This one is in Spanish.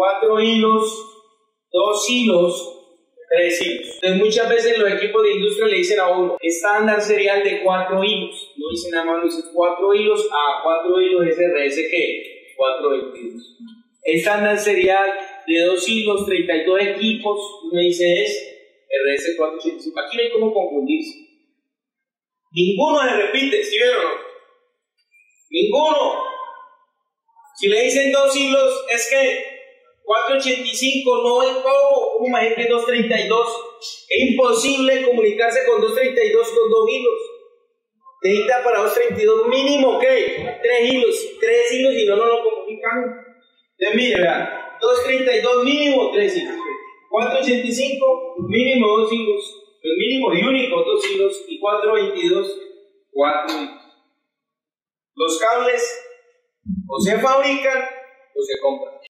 4 hilos, 2 hilos, 3 hilos. Entonces muchas veces los equipos de industria le dicen a uno, estándar serial de 4 hilos. No dicen nada más, dicen 4 hilos, a 4 hilos es RS que 422. Estándar serial de 2 hilos, 32 equipos, uno dice es RS 485. Aquí no hay cómo confundirse. Ninguno se repite, ¿sí vieron o no? Ninguno. Si le dicen 2 hilos, es que 485 no es como, ¿cómo imagínate 232? Es imposible comunicarse con 232 con 2 hilos. Necesita para 232 mínimo, ¿qué? 3 hilos. 3 hilos y no lo comunicamos. Entonces, mire, vean, 232 mínimo 3 hilos. 485 mínimo 2 hilos. El mínimo y único 2 hilos. Y 422, 4 hilos. Los cables o se fabrican o se compran.